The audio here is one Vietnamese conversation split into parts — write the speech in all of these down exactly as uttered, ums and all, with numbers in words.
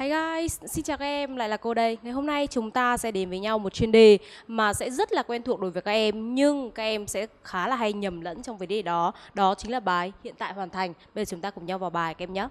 Hi guys, xin chào các em, lại là cô đây. Ngày hôm nay chúng ta sẽ đến với nhau một chuyên đề mà sẽ rất là quen thuộc đối với các em, nhưng các em sẽ khá là hay nhầm lẫn trong vấn đề đó. Đó chính là bài hiện tại hoàn thành. Bây giờ chúng ta cùng nhau vào bài các em nhé.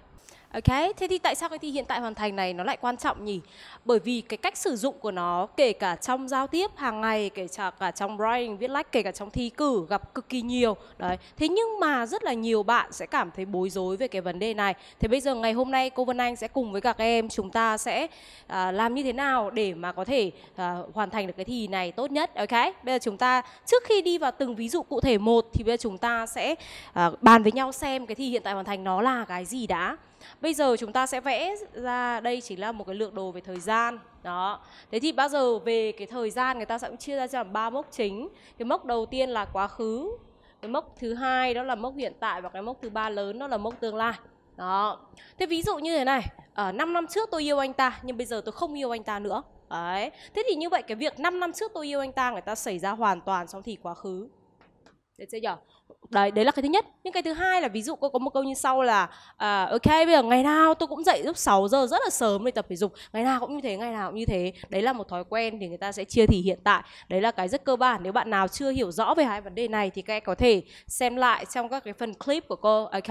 Ok, thế thì tại sao cái thì hiện tại hoàn thành này nó lại quan trọng nhỉ? Bởi vì cái cách sử dụng của nó, kể cả trong giao tiếp hàng ngày, kể cả trong writing, viết lách, kể cả trong thi cử gặp cực kỳ nhiều. Đấy. Thế nhưng mà rất là nhiều bạn sẽ cảm thấy bối rối về cái vấn đề này. Thế bây giờ ngày hôm nay cô Vân Anh sẽ cùng với các em chúng ta sẽ à, làm như thế nào để mà có thể à, hoàn thành được cái thì này tốt nhất. Ok, bây giờ chúng ta trước khi đi vào từng ví dụ cụ thể một thì bây giờ chúng ta sẽ à, bàn với nhau xem cái thì hiện tại hoàn thành nó là cái gì đã. Bây giờ chúng ta sẽ vẽ ra đây chính là một cái lượng đồ về thời gian. Đó. Thế thì bao giờ về cái thời gian người ta sẽ chia ra làm ba mốc chính. Cái mốc đầu tiên là quá khứ, cái mốc thứ hai đó là mốc hiện tại, và cái mốc thứ ba lớn đó là mốc tương lai. Đó. Thế ví dụ như thế này, à, năm năm trước tôi yêu anh ta nhưng bây giờ tôi không yêu anh ta nữa. Đấy. Thế thì như vậy cái việc năm năm trước tôi yêu anh ta người ta xảy ra hoàn toàn trong thì quá khứ. Được chưa nhỉ? Đấy, đấy là cái thứ nhất. Nhưng cái thứ hai là ví dụ cô có một câu như sau là à, ok, bây giờ ngày nào tôi cũng dậy lúc sáu giờ rất là sớm để tập thể dục. Ngày nào cũng như thế, ngày nào cũng như thế. Đấy là một thói quen thì người ta sẽ chia thì hiện tại. Đấy là cái rất cơ bản. Nếu bạn nào chưa hiểu rõ về hai vấn đề này thì các em có thể xem lại trong các cái phần clip của cô. Ok.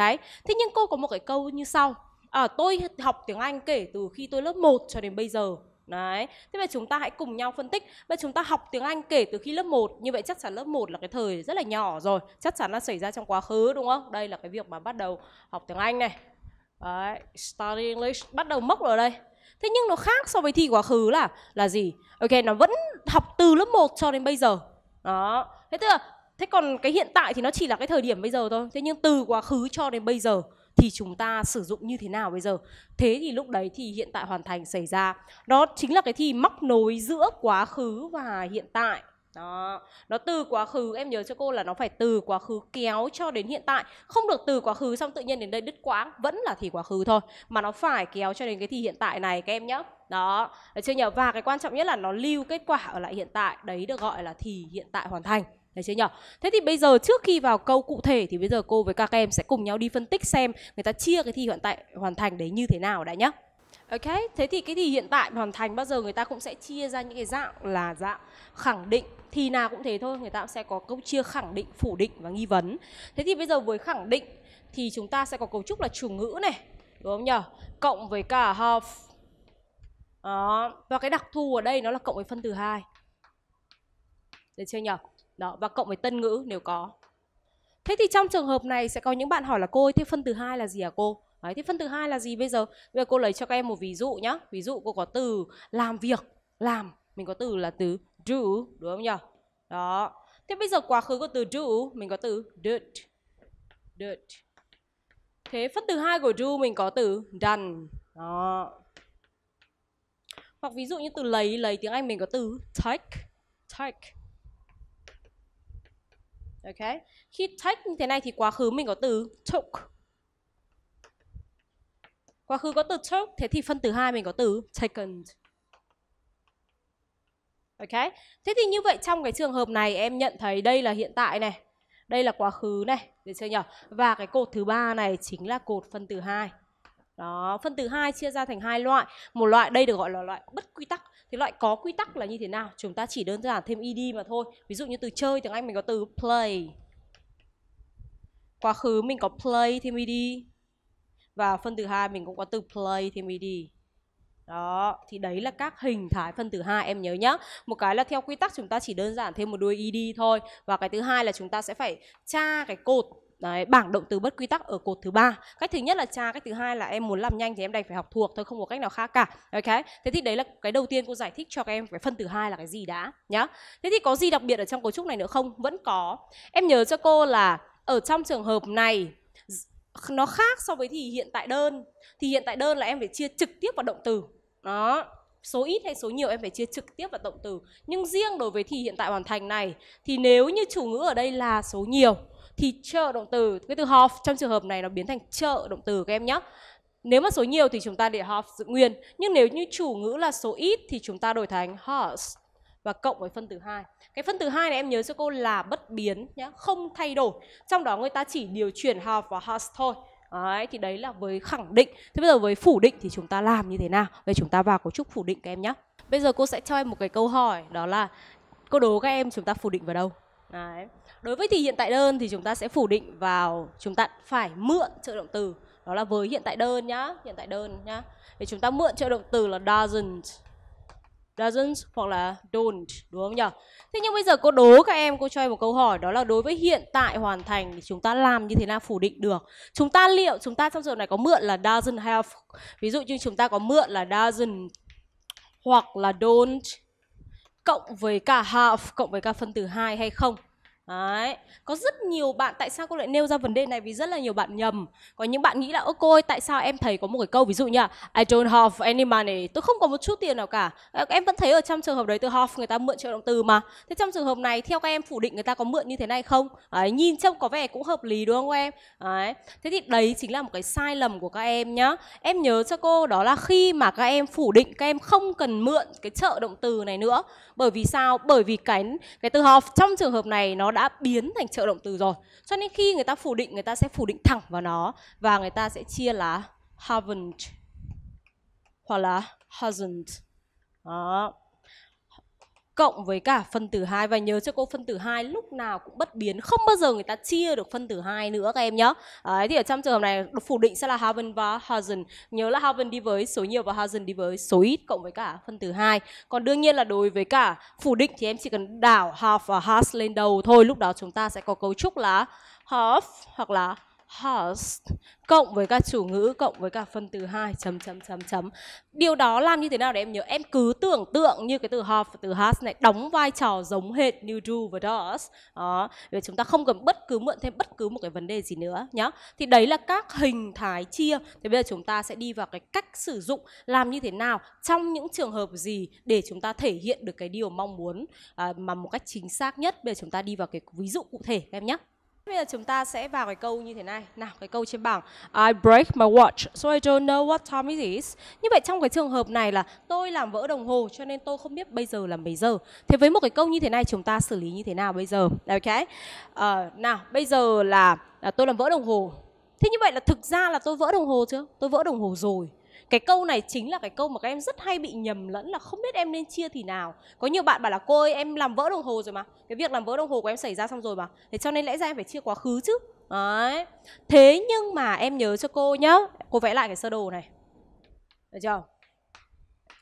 Thế nhưng cô có một cái câu như sau à, tôi học tiếng Anh kể từ khi tôi lớp một cho đến bây giờ. Đấy. Thế mà chúng ta hãy cùng nhau phân tích. Vậy chúng ta học tiếng Anh kể từ khi lớp một. Như vậy chắc chắn lớp một là cái thời rất là nhỏ rồi. Chắc chắn là xảy ra trong quá khứ đúng không? Đây là cái việc mà bắt đầu học tiếng Anh này. Đấy, study English. Bắt đầu mốc rồi đây. Thế nhưng nó khác so với thi quá khứ là là gì? Ok, nó vẫn học từ lớp một cho đến bây giờ. Đó. Thế tức là, thế còn cái hiện tại thì nó chỉ là cái thời điểm bây giờ thôi. Thế nhưng từ quá khứ cho đến bây giờ thì chúng ta sử dụng như thế nào bây giờ? Thế thì lúc đấy thì hiện tại hoàn thành xảy ra. Đó chính là cái thì móc nối giữa quá khứ và hiện tại. Đó. Nó từ quá khứ, em nhớ cho cô là nó phải từ quá khứ kéo cho đến hiện tại. Không được từ quá khứ xong tự nhiên đến đây đứt quãng. Vẫn là thì quá khứ thôi. Mà nó phải kéo cho đến cái thì hiện tại này các em nhé. Đó, được chưa nhỉ? Và cái quan trọng nhất là nó lưu kết quả ở lại hiện tại. Đấy được gọi là thì hiện tại hoàn thành. Đấy chưa nhỉ? Thế thì bây giờ trước khi vào câu cụ thể thì bây giờ cô với các em sẽ cùng nhau đi phân tích xem người ta chia cái thì hiện tại hoàn thành đấy như thế nào đã nhá. Ok, thế thì cái thì hiện tại hoàn thành bao giờ người ta cũng sẽ chia ra những cái dạng là dạng khẳng định. Thì nào cũng thế thôi, người ta cũng sẽ có câu chia khẳng định, phủ định và nghi vấn. Thế thì bây giờ với khẳng định thì chúng ta sẽ có cấu trúc là chủ ngữ này, đúng không nhỉ? Cộng với cả have. Đó, và cái đặc thù ở đây nó là cộng với phân từ hai. Được chưa nhỉ? Đó, và cộng với tân ngữ nếu có. Thế thì trong trường hợp này sẽ có những bạn hỏi là cô ơi, thế phân từ hai là gì hả cô? Đấy, thế phân từ hai là gì bây giờ? Bây giờ cô lấy cho các em một ví dụ nhá. Ví dụ cô có từ làm việc, làm. Mình có từ là từ do, đúng không nhỉ? Đó. Thế bây giờ quá khứ của từ do, mình có từ did. Did. Thế phân từ hai của do mình có từ done. Đó. Hoặc ví dụ như từ lấy, lấy tiếng Anh mình có từ take. Take. Ok. Khi take như thế này thì quá khứ mình có từ took. Quá khứ có từ took, thế thì phân từ hai mình có từ taken. Ok. Thế thì như vậy trong cái trường hợp này em nhận thấy đây là hiện tại này, đây là quá khứ này, được chưa nhỉ? Và cái cột thứ ba này chính là cột phân từ hai. Đó, phân từ hai chia ra thành hai loại. Một loại đây được gọi là loại bất quy tắc. Thì loại có quy tắc là như thế nào? Chúng ta chỉ đơn giản thêm ed mà thôi. Ví dụ như từ chơi tiếng Anh mình có từ play. Quá khứ mình có play thêm ed. Và phân từ hai mình cũng có từ play thêm ed. Đó, thì đấy là các hình thái phân từ hai em nhớ nhá. Một cái là theo quy tắc chúng ta chỉ đơn giản thêm một đuôi ed thôi. Và cái thứ hai là chúng ta sẽ phải tra cái cột. Đấy, bảng động từ bất quy tắc ở cột thứ ba. Cách thứ nhất là tra, cách thứ hai là em muốn làm nhanh thì em đành phải học thuộc thôi, không có cách nào khác cả. Ok, thế thì đấy là cái đầu tiên cô giải thích cho các em cái phân từ hai là cái gì đã nhá. Thế thì có gì đặc biệt ở trong cấu trúc này nữa không? Vẫn có. Em nhớ cho cô là ở trong trường hợp này nó khác so với thì hiện tại đơn. Thì hiện tại đơn là em phải chia trực tiếp vào động từ. Đó, số ít hay số nhiều em phải chia trực tiếp vào động từ. Nhưng riêng đối với thì hiện tại hoàn thành này thì nếu như chủ ngữ ở đây là số nhiều thì trợ động từ, cái từ have trong trường hợp này nó biến thành trợ động từ các em nhé. Nếu mà số nhiều thì chúng ta để have giữ nguyên. Nhưng nếu như chủ ngữ là số ít thì chúng ta đổi thành has và cộng với phân từ hai. Cái phân từ hai này em nhớ cho cô là bất biến nhé, không thay đổi. Trong đó người ta chỉ điều chuyển have và has thôi. Đấy, thì đấy là với khẳng định. Thế bây giờ với phủ định thì chúng ta làm như thế nào? Vậy chúng ta vào cấu trúc phủ định các em nhé. Bây giờ cô sẽ cho em một cái câu hỏi, đó là cô đố các em chúng ta phủ định vào đâu? Đấy. Đối với thì hiện tại đơn thì chúng ta sẽ phủ định vào, chúng ta phải mượn trợ động từ. Đó là với hiện tại đơn nhá, hiện tại đơn nhá. Thì chúng ta mượn trợ động từ là doesn't, doesn't hoặc là don't, đúng không nhỉ? Thế nhưng bây giờ cô đố các em, cô cho em một câu hỏi, đó là đối với hiện tại hoàn thành thì chúng ta làm như thế nào phủ định được? Chúng ta liệu chúng ta trong trường này có mượn là doesn't have, ví dụ như chúng ta có mượn là doesn't hoặc là don't cộng với cả have, cộng với cả phân từ hai hay không? Đấy. Có rất nhiều bạn, tại sao cô lại nêu ra vấn đề này, vì rất là nhiều bạn nhầm. Có những bạn nghĩ là ơ cô ơi, tại sao em thấy có một cái câu ví dụ như là I don't have any money, tôi không có một chút tiền nào cả. Em vẫn thấy ở trong trường hợp đấy từ have người ta mượn trợ động từ mà. Thế trong trường hợp này theo các em phủ định người ta có mượn như thế này không? Đấy, nhìn trông có vẻ cũng hợp lý đúng không em? Đấy. Thế thì đấy chính là một cái sai lầm của các em nhá. Em nhớ cho cô đó là khi mà các em phủ định, các em không cần mượn cái trợ động từ này nữa. Bởi vì sao? Bởi vì cái, cái từ have trong trường hợp này nó đã đã biến thành trợ động từ rồi, cho nên khi người ta phủ định, người ta sẽ phủ định thẳng vào nó và người ta sẽ chia là haven't hoặc là hasn't. Đó. Cộng với cả phân từ hai, và nhớ cho cô phân từ hai lúc nào cũng bất biến, không bao giờ người ta chia được phân từ hai nữa các em nhé. Đấy, thì ở trong trường hợp này phủ định sẽ là haven't và hasn't. Nhớ là haven't đi với số nhiều và hasn't đi với số ít cộng với cả phân từ hai. Còn đương nhiên là đối với cả phủ định thì em chỉ cần đảo have và has lên đầu thôi, lúc đó chúng ta sẽ có cấu trúc là have hoặc là has cộng với các chủ ngữ cộng với cả phân từ hai chấm chấm chấm chấm. Điều đó làm như thế nào để em nhớ? Em cứ tưởng tượng như cái từ have và từ has này đóng vai trò giống hệt như do và does. Đó, để chúng ta không cần bất cứ mượn thêm bất cứ một cái vấn đề gì nữa nhá. Thì đấy là các hình thái chia. Thì bây giờ chúng ta sẽ đi vào cái cách sử dụng làm như thế nào, trong những trường hợp gì để chúng ta thể hiện được cái điều mong muốn à, mà một cách chính xác nhất. Bây giờ chúng ta đi vào cái ví dụ cụ thể các em nhé. Bây giờ chúng ta sẽ vào cái câu như thế này. Nào, cái câu trên bảng I break my watch so I don't know what time it is. Như vậy trong cái trường hợp này là tôi làm vỡ đồng hồ cho nên tôi không biết bây giờ là mấy giờ. Thế với một cái câu như thế này chúng ta xử lý như thế nào bây giờ? Ok. uh, Nào, bây giờ là, là tôi làm vỡ đồng hồ. Thế như vậy là thực ra là tôi vỡ đồng hồ chưa? Tôi vỡ đồng hồ rồi. Cái câu này chính là cái câu mà các em rất hay bị nhầm lẫn, là không biết em nên chia thì nào. Có nhiều bạn bảo là cô ơi, em làm vỡ đồng hồ rồi mà, cái việc làm vỡ đồng hồ của em xảy ra xong rồi mà, thế cho nên lẽ ra em phải chia quá khứ chứ. Đấy. Thế nhưng mà em nhớ cho cô nhá, cô vẽ lại cái sơ đồ này, được chưa?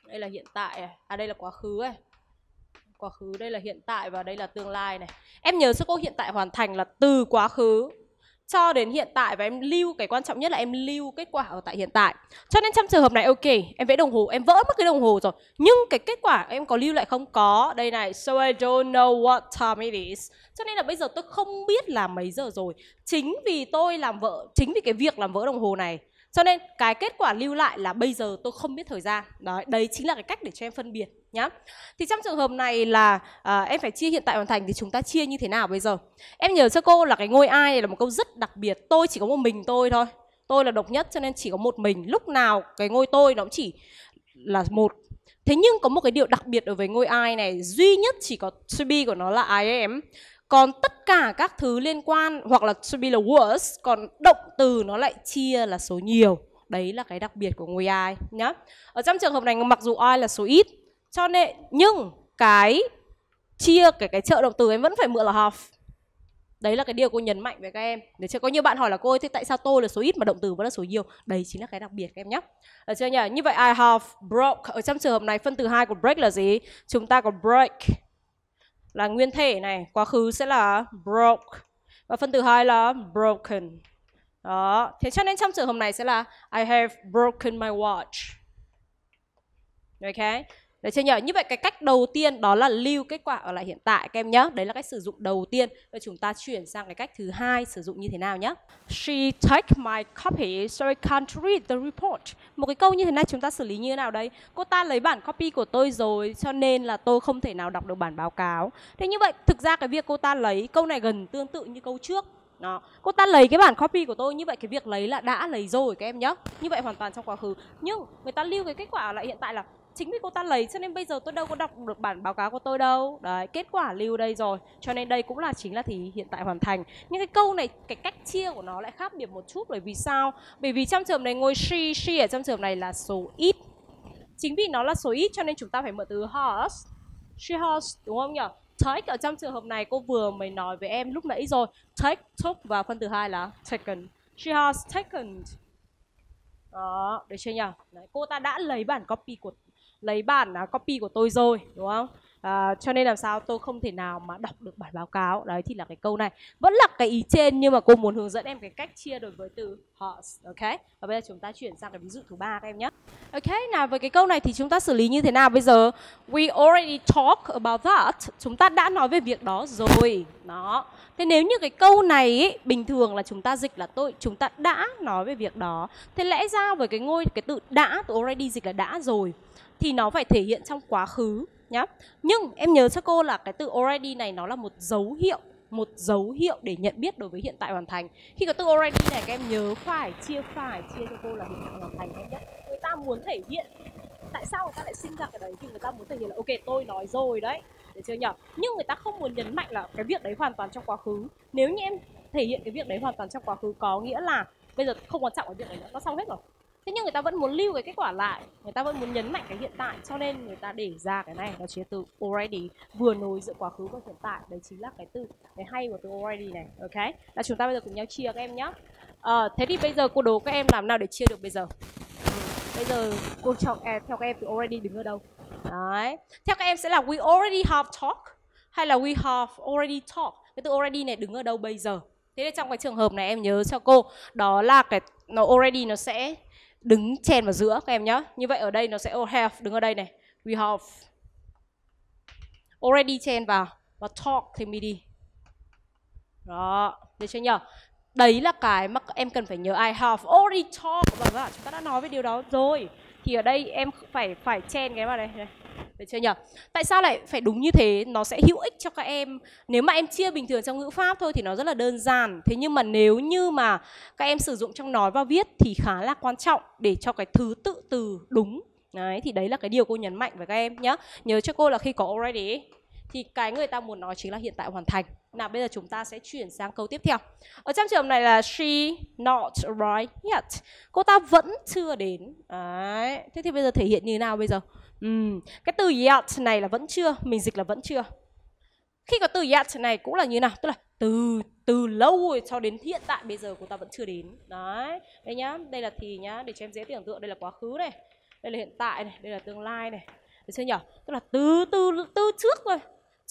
Đây là hiện tại này, à đây là quá khứ này, quá khứ đây là hiện tại và đây là tương lai này. Em nhớ cho cô hiện tại hoàn thành là từ quá khứ cho đến hiện tại, và em lưu, cái quan trọng nhất là em lưu kết quả ở tại hiện tại. Cho nên trong trường hợp này ok, em vẽ đồng hồ, em vỡ mất cái đồng hồ rồi, nhưng cái kết quả em có lưu lại không? Có, đây này, so I don't know what time it is. Cho nên là bây giờ tôi không biết là mấy giờ rồi. Chính vì tôi làm vỡ, chính vì cái việc làm vỡ đồng hồ này, cho nên cái kết quả lưu lại là bây giờ tôi không biết thời gian. Đấy, đấy chính là cái cách để cho em phân biệt nhá. Thì trong trường hợp này là à, em phải chia hiện tại hoàn thành, thì chúng ta chia như thế nào bây giờ? Em nhớ cho cô là cái ngôi ai này là một câu rất đặc biệt. Tôi chỉ có một mình tôi thôi, tôi là độc nhất cho nên chỉ có một mình. Lúc nào cái ngôi tôi nó cũng chỉ là một. Thế nhưng có một cái điều đặc biệt đối với ngôi ai này, duy nhất chỉ có to be của nó là I am. Còn tất cả các thứ liên quan hoặc là to be là was, còn động từ nó lại chia là số nhiều. Đấy là cái đặc biệt của ngôi I nhá. Ở trong trường hợp này mặc dù I là số ít, cho nên nhưng cái chia cái cái trợ động từ em vẫn phải mượn là have. Đấy là cái điều cô nhấn mạnh với các em. Để cho có nhiều bạn hỏi là cô ơi, thế tại sao tôi là số ít mà động từ vẫn là số nhiều? Đấy chính là cái đặc biệt các em nhé. Được chưa nhỉ? Như vậy I have broke, ở trong trường hợp này phân từ hai của break là gì? Chúng ta có break là nguyên thể này, quá khứ sẽ là broke và phân từ hai là broken. Đó, thế cho nên trong trường hợp này sẽ là I have broken my watch. Ok. Đấy chưa nhỉ? Như vậy cái cách đầu tiên đó là lưu kết quả ở lại hiện tại các em nhé. Đấy là cách sử dụng đầu tiên. Rồi chúng ta chuyển sang cái cách thứ hai sử dụng như thế nào nhé. She take my copy so I can't read the report. Một cái câu như thế này chúng ta xử lý như thế nào đây? Cô ta lấy bản copy của tôi rồi cho nên là tôi không thể nào đọc được bản báo cáo. Thế như vậy thực ra cái việc cô ta lấy, câu này gần tương tự như câu trước. Đó. Cô ta lấy cái bản copy của tôi, như vậy cái việc lấy là đã lấy rồi các em nhé. Như vậy hoàn toàn trong quá khứ. Nhưng người ta lưu cái kết quả ở lại hiện tại là chính vì cô ta lấy cho nên bây giờ tôi đâu có đọc được bản báo cáo của tôi đâu. Đấy, kết quả lưu đây rồi. Cho nên đây cũng là chính là thì hiện tại hoàn thành. Nhưng cái câu này, cái cách chia của nó lại khác biệt một chút. Bởi vì sao? Bởi vì trong trường này ngồi she, she ở trong trường này là số ít. Chính vì nó là số ít cho nên chúng ta phải mượn từ horse. She horse, đúng không nhỉ? Take ở trong trường hợp này cô vừa mới nói với em lúc nãy rồi. Take, took và phân từ hai là taken. She has taken. Đó, được chưa nhỉ? Đấy, cô ta đã lấy bản copy của lấy bản uh, copy của tôi rồi, đúng không? À, cho nên làm sao tôi không thể nào mà đọc được bản báo cáo. Đấy thì là cái câu này. Vẫn là cái ý trên nhưng mà cô muốn hướng dẫn em cái cách chia đối với từ horse. Ok. Và bây giờ chúng ta chuyển sang cái ví dụ thứ ba các em nhé. Ok, nào với cái câu này thì chúng ta xử lý như thế nào bây giờ? We already talked about that. Chúng ta đã nói về việc đó rồi. Đó. Thế nếu như cái câu này ý, bình thường là chúng ta dịch là tôi chúng ta đã nói về việc đó. Thế lẽ ra với cái ngôi cái từ đã, từ already dịch là đã rồi thì nó phải thể hiện trong quá khứ nhá. Nhưng em nhớ cho cô là cái từ already này nó là một dấu hiệu, một dấu hiệu để nhận biết đối với hiện tại hoàn thành. Khi có từ already này các em nhớ phải chia phải chia cho cô là hiện tại hoàn thành em nhé. Người ta muốn thể hiện, tại sao người ta lại sinh ra cái đấy thì người ta muốn thể hiện là ok tôi nói rồi đấy, được chưa nhỉ? Nhưng người ta không muốn nhấn mạnh là cái việc đấy hoàn toàn trong quá khứ. Nếu như em thể hiện cái việc đấy hoàn toàn trong quá khứ có nghĩa là bây giờ không quan trọng cái việc đấy nữa, nó xong hết rồi. Thế nhưng người ta vẫn muốn lưu cái kết quả lại, người ta vẫn muốn nhấn mạnh cái hiện tại, cho nên người ta để ra cái này, đó chính là từ already, vừa nối giữa quá khứ và hiện tại. Đấy chính là cái từ, cái hay của từ already này, ok? Là chúng ta bây giờ cùng nhau chia các em nhé. À, thế thì bây giờ cô đố các em làm nào để chia được bây giờ? Bây giờ cô chọn à, theo các em từ already đứng ở đâu? Đấy, theo các em sẽ là we already have talked hay là we have already talked. Cái từ already này đứng ở đâu bây giờ? Thế nên trong cái trường hợp này em nhớ cho cô, đó là cái nó already nó sẽ đứng chèn vào giữa các em nhé. Như vậy ở đây nó sẽ oh, have đứng ở đây này. We have already chèn vào và talk thì mới đi. Đó, được chưa nhỉ? Đấy là cái mà em cần phải nhớ. I have already talked và chúng ta đã nói về điều đó rồi. Thì ở đây em phải phải chèn cái vào này, này. Được chưa nhỉ? Tại sao lại phải đúng như thế? Nó sẽ hữu ích cho các em. Nếu mà em chia bình thường trong ngữ pháp thôi thì nó rất là đơn giản. Thế nhưng mà nếu như mà các em sử dụng trong nói và viết thì khá là quan trọng để cho cái thứ tự từ đúng. Đấy, thì đấy là cái điều cô nhấn mạnh với các em nhé. Nhớ cho cô là khi có already thì cái người ta muốn nói chính là hiện tại hoàn thành. Nào bây giờ chúng ta sẽ chuyển sang câu tiếp theo. Ở trong trường này là she not arrived yet. Cô ta vẫn chưa đến. Đấy. Thế thì bây giờ thể hiện như thế nào bây giờ? Uhm. Cái từ yet này là vẫn chưa, mình dịch là vẫn chưa. Khi có từ yet này cũng là như thế nào? Tức là từ từ lâu rồi cho đến hiện tại bây giờ cô ta vẫn chưa đến. Đấy. Đây nhá, đây là thì nhá, để cho em dễ tưởng tượng. Đây là quá khứ này, đây là hiện tại này, đây là tương lai này. Được chưa nhỉ? Tức là từ từ từ trước rồi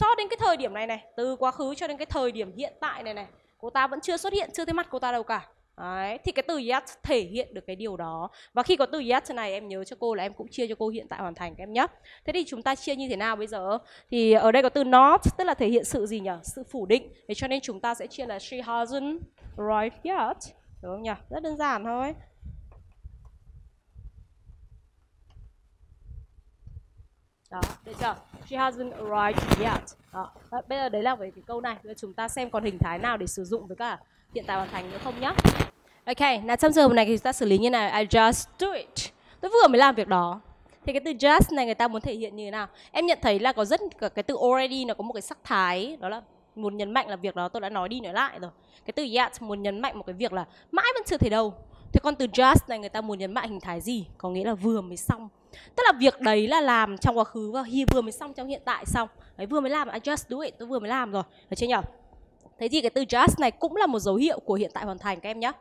cho đến cái thời điểm này này, từ quá khứ cho đến cái thời điểm hiện tại này này, cô ta vẫn chưa xuất hiện, chưa thấy mặt cô ta đâu cả. Đấy, thì cái từ yet thể hiện được cái điều đó. Và khi có từ yet này em nhớ cho cô là em cũng chia cho cô hiện tại hoàn thành các em nhé. Thế thì chúng ta chia như thế nào bây giờ? Thì ở đây có từ not, tức là thể hiện sự gì nhỉ? Sự phủ định. Thế cho nên chúng ta sẽ chia là she hasn't arrived yet, đúng không nhỉ? Rất đơn giản thôi. Đó, được chưa? She hasn't arrived yet. Đó. Bây giờ đấy là về cái câu này. Bây giờ chúng ta xem còn hình thái nào để sử dụng với cả hiện tại hoàn thành nữa không nhá. Ok, là trong trường hợp này thì chúng ta xử lý như này. I just do it. Tôi vừa mới làm việc đó. Thì cái từ just này người ta muốn thể hiện như thế nào? Em nhận thấy là có rất cái từ already nó có một cái sắc thái, đó là muốn nhấn mạnh là việc đó tôi đã nói đi nói lại rồi. Cái từ yet muốn nhấn mạnh một cái việc là mãi vẫn chưa thấy đâu. Thế còn từ just này người ta muốn nhấn mạnh hình thái gì? Có nghĩa là vừa mới xong. Tức là việc đấy là làm trong quá khứ và vừa mới xong trong hiện tại xong. Đấy, vừa mới làm, I just do it, tôi vừa mới làm rồi. Được chưa nhỉ? Thế thì cái từ just này cũng là một dấu hiệu của hiện tại hoàn thành các em nhé.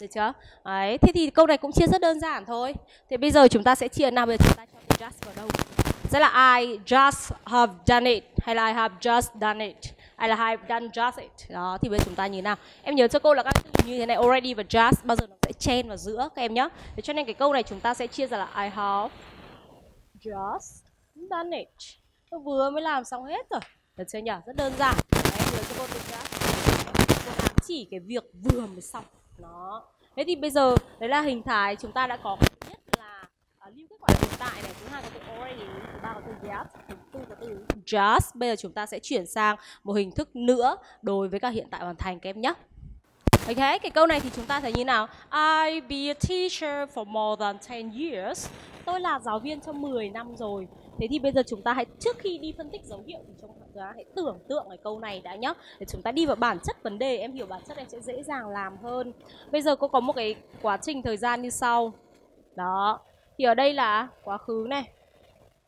Được chưa? Đấy, thế thì câu này cũng chia rất đơn giản thôi. Thế bây giờ chúng ta sẽ chia nào, bây giờ chúng ta cho từ just vào đâu? Sẽ là I just have done it hay là I have just done it hay là I have done just it. Đó, thì bây giờ chúng ta như thế nào? Em nhớ cho cô là các từ như thế này already và just bao giờ nó sẽ chen vào giữa các em nhé. Thế cho nên cái câu này chúng ta sẽ chia ra là I have just done it. Tôi vừa mới làm xong hết rồi. Được chưa nhỉ? Rất đơn giản. Đấy, nhớ cho cô từ just chỉ cái việc vừa mới xong đó. Thế thì bây giờ đấy là hình thái chúng ta đã có. Thứ nhất là uh, lưu kết quả hiện tại này, thứ hai có từ already, thứ ba có từ yet, thứ tư có từ just. Bây giờ chúng ta sẽ chuyển sang một hình thức nữa đối với các hiện tại hoàn thành các em nhé. Ok, cái câu này thì chúng ta thấy như nào? I be a teacher for more than ten years. Tôi là giáo viên trong mười năm rồi. Thế thì bây giờ chúng ta hãy, trước khi đi phân tích dấu hiệu thì chúng ta hãy tưởng tượng cái câu này đã nhé. Để chúng ta đi vào bản chất vấn đề, em hiểu bản chất em sẽ dễ dàng làm hơn. Bây giờ cô có một cái quá trình thời gian như sau. Đó, thì ở đây là quá khứ này,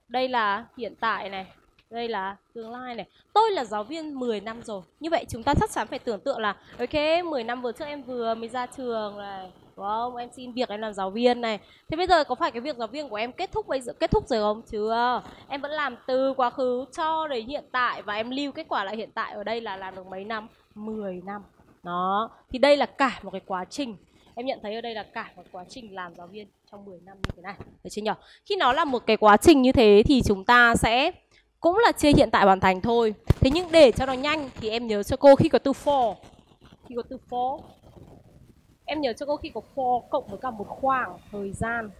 đây là hiện tại này, đây là tương lai này. Tôi là giáo viên mười năm rồi. Như vậy chúng ta chắc chắn phải tưởng tượng là ok, mười năm vừa trước em vừa mới ra trường này, đúng không? Em xin việc em làm giáo viên này. Thế bây giờ có phải cái việc giáo viên của em kết thúc bây giờ kết thúc rồi không? Chưa. Em vẫn làm từ quá khứ cho đến hiện tại, và em lưu kết quả lại hiện tại ở đây là làm được mấy năm? mười năm. Đó. Thì đây là cả một cái quá trình. Em nhận thấy ở đây là cả một quá trình làm giáo viên trong mười năm như thế này. Được chưa nhỉ? Khi nó là một cái quá trình như thế thì chúng ta sẽ cũng là chia hiện tại hoàn thành thôi. Thế nhưng để cho nó nhanh thì em nhớ cho cô khi có từ for, khi có từ for, em nhớ cho cô khi có for cộng với cả một khoảng thời gian,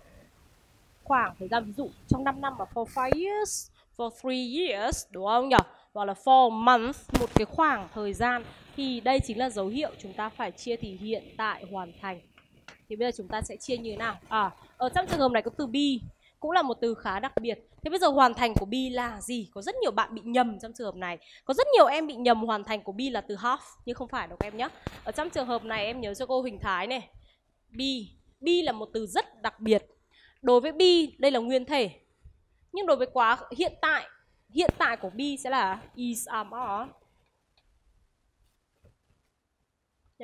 khoảng thời gian ví dụ trong năm năm là for five years, for three years, đúng không nhỉ? Hoặc là for month, một cái khoảng thời gian, thì đây chính là dấu hiệu chúng ta phải chia thì hiện tại hoàn thành. Thì bây giờ chúng ta sẽ chia như thế nào? À, ở trong trường hợp này có từ be, cũng là một từ khá đặc biệt. Thế bây giờ hoàn thành của be là gì? Có rất nhiều bạn bị nhầm trong trường hợp này. Có rất nhiều em bị nhầm hoàn thành của be là từ half, nhưng không phải đâu các em nhé. Ở trong trường hợp này em nhớ cho cô hình thái này. Be, be là một từ rất đặc biệt. Đối với be đây là nguyên thể. Nhưng đối với quá hiện tại, hiện tại của be sẽ là is, are,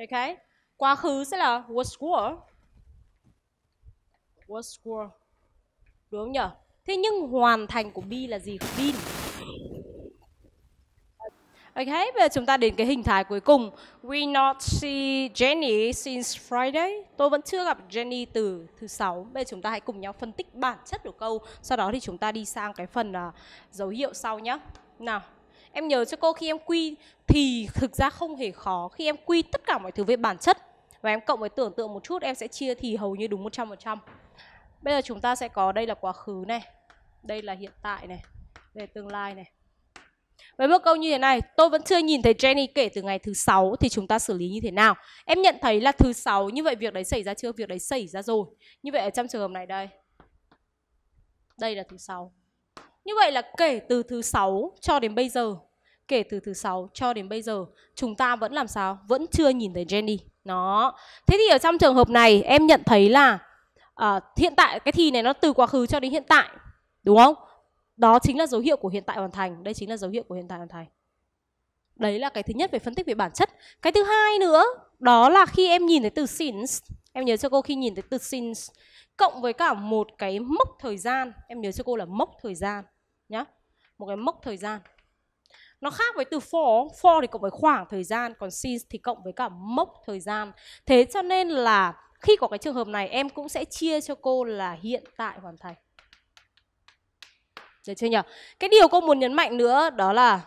okay. Quá khứ sẽ là was, were. Was, were. Đúng không nhỉ? Thế nhưng hoàn thành của be là gì? Been. Ok, bây giờ chúng ta đến cái hình thái cuối cùng. We not see Jenny since Friday. Tôi vẫn chưa gặp Jenny từ thứ sáu. Bây giờ chúng ta hãy cùng nhau phân tích bản chất của câu. Sau đó thì chúng ta đi sang cái phần uh, dấu hiệu sau nhé. Nào, em nhớ cho cô khi em quy thì thực ra không hề khó. Khi em quy tất cả mọi thứ về bản chất và em cộng với tưởng tượng một chút, em sẽ chia thì hầu như đúng một trăm phần trăm. Bây giờ chúng ta sẽ có đây là quá khứ này, đây là hiện tại này, đây là tương lai này. Với một câu như thế này, tôi vẫn chưa nhìn thấy Jenny kể từ ngày thứ sáu, thì chúng ta xử lý như thế nào? Em nhận thấy là thứ sáu, như vậy việc đấy xảy ra chưa? Việc đấy xảy ra rồi. Như vậy ở trong trường hợp này đây, đây là thứ sáu. Như vậy là kể từ thứ sáu cho đến bây giờ, kể từ thứ sáu cho đến bây giờ, chúng ta vẫn làm sao? Vẫn chưa nhìn thấy Jenny. Đó. Thế thì ở trong trường hợp này em nhận thấy là À, hiện tại, cái thì này nó từ quá khứ cho đến hiện tại, đúng không? Đó chính là dấu hiệu của hiện tại hoàn thành. Đây chính là dấu hiệu của hiện tại hoàn thành. Đấy là cái thứ nhất về phân tích về bản chất. Cái thứ hai nữa, đó là khi em nhìn thấy từ since, em nhớ cho cô khi nhìn thấy từ since cộng với cả một cái mốc thời gian, em nhớ cho cô là mốc thời gian nhá. Một cái mốc thời gian. Nó khác với từ for, for thì cộng với khoảng thời gian, còn since thì cộng với cả mốc thời gian. Thế cho nên là khi có cái trường hợp này em cũng sẽ chia cho cô là hiện tại hoàn thành. Được chưa nhỉ? Cái điều cô muốn nhấn mạnh nữa đó là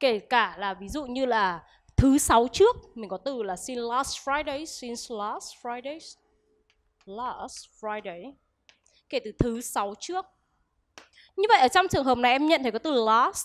kể cả là ví dụ như là thứ sáu trước mình có từ là since last Friday, since last Friday, last Friday, kể từ thứ sáu trước. Như vậy ở trong trường hợp này em nhận thấy có từ last.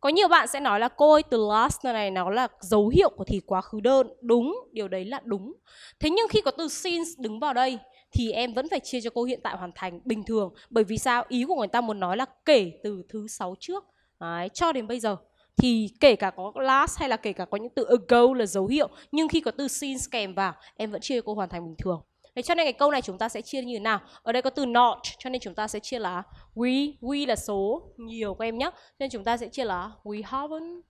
Có nhiều bạn sẽ nói là cô ơi, từ last này nó là dấu hiệu của thì quá khứ đơn. Đúng, điều đấy là đúng. Thế nhưng khi có từ since đứng vào đây thì em vẫn phải chia cho cô hiện tại hoàn thành bình thường. Bởi vì sao? Ý của người ta muốn nói là kể từ thứ sáu trước đấy, cho đến bây giờ. Thì kể cả có last hay là kể cả có những từ ago là dấu hiệu, nhưng khi có từ since kèm vào em vẫn chia cho cô hoàn thành bình thường. Thế cho nên cái câu này chúng ta sẽ chia như thế nào? Ở đây có từ not, cho nên chúng ta sẽ chia là we, we là số nhiều các em nhé. Nên chúng ta sẽ chia là we haven't.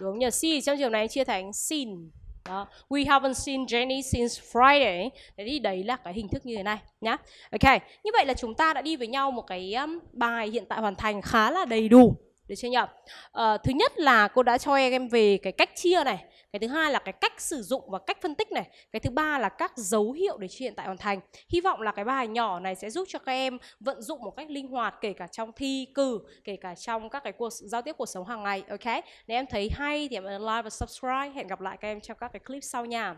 Đúng nhờ, see trong trường này chia thành seen. Đó. We haven't seen Jenny since Friday. Thế thì đấy là cái hình thức như thế này nhá. Ok, như vậy là chúng ta đã đi với nhau một cái bài hiện tại hoàn thành khá là đầy đủ. Được chưa nhỉ? À, thứ nhất là cô đã cho em về cái cách chia này. Cái thứ hai là cái cách sử dụng và cách phân tích này. Cái thứ ba là các dấu hiệu để chia hiện tại hoàn thành. Hy vọng là cái bài nhỏ này sẽ giúp cho các em vận dụng một cách linh hoạt, kể cả trong thi cử, kể cả trong các cái cuộc giao tiếp cuộc sống hàng ngày. Ok, nếu em thấy hay thì em like và subscribe. Hẹn gặp lại các em trong các cái clip sau nha.